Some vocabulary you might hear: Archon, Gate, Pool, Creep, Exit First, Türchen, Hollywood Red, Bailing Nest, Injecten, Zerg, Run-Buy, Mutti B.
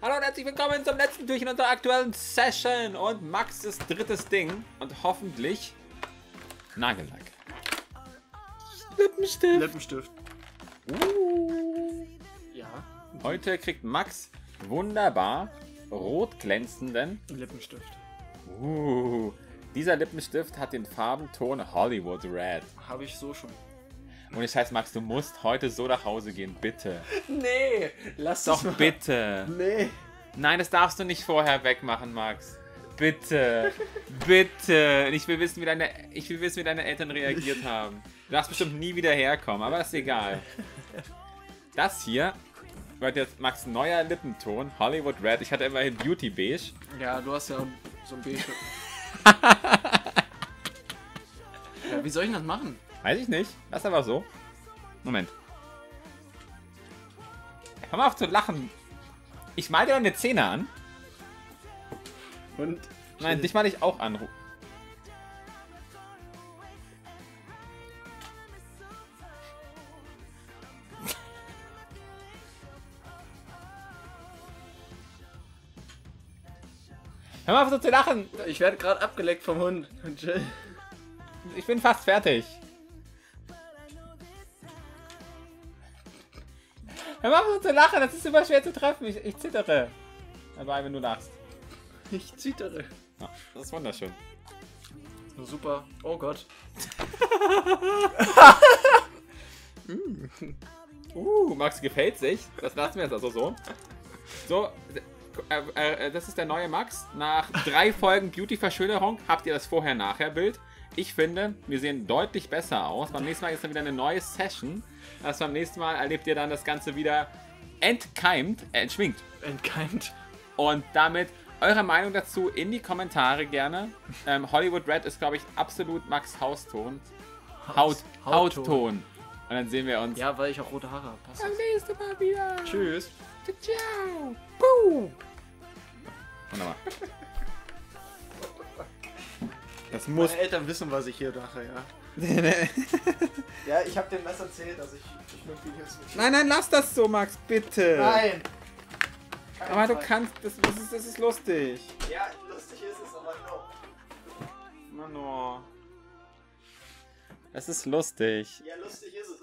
Hallo und herzlich willkommen zum letzten Türchen unserer aktuellen Session und Max ist drittes Ding und hoffentlich Nagellack. Lippenstift. Lippenstift. Ja. Heute kriegt Max wunderbar rot glänzenden Lippenstift. Dieser Lippenstift hat den Farbenton Hollywood Red. Habe ich so schon. Und ich heiße, Max, du musst heute so nach Hause gehen, bitte. Nee, lass doch mal. Bitte. Nee. Nein, das darfst du nicht vorher wegmachen, Max. Bitte. Bitte. Ich will wissen, wie deine Eltern reagiert haben. Du darfst bestimmt nie wieder herkommen, aber ist egal. Das hier wird jetzt Max neuer Lippenton, Hollywood Red. Ich hatte immerhin Beauty Beige. Ja, du hast ja so ein Beige. Ja, wie soll ich das machen? Weiß ich nicht. Lass einfach so. Moment. Hör mal auf zu lachen. Ich mal dir deine Zähne an. Und? Nein, dich mal ich auch an. Hör mal auf so zu lachen. Ich werde gerade abgeleckt vom Hund. Und Jill. Ich bin fast fertig. Hör mal auf zu lachen, das ist super schwer zu treffen. Ich zittere. Dabei, wenn du lachst. Ich zittere. Ja, das ist wunderschön. Super. Oh Gott. Max gefällt sich. Das lassen wir jetzt also so. So, das ist der neue Max. Nach 3 Folgen Beauty-Verschönerung habt ihr das Vorher-Nachher-Bild. Ich finde, wir sehen deutlich besser aus. Beim nächsten Mal ist dann wieder eine neue Session. Also beim nächsten Mal erlebt ihr dann das Ganze wieder entkeimt, entschminkt. Entkeimt. Und damit eure Meinung dazu in die Kommentare gerne. Hollywood Red ist, glaube ich, absolut Max Hauston. Hautton. Und dann sehen wir uns. Ja, weil ich auch rote Haare habe. Beim nächsten Mal wieder. Tschüss. Ciao. Boom. Wunderbar. Das muss. Meine Eltern wissen, was ich hier dachte, ja. Ja, ich habe dem Messer erzählt, dass ich möchte jetzt nicht. Nein, nein, lass das so, Max, bitte. Nein. Keine aber Zeit. Du kannst, das ist lustig. Ja, lustig ist es, aber no. Das ist lustig. Ja, lustig ist es.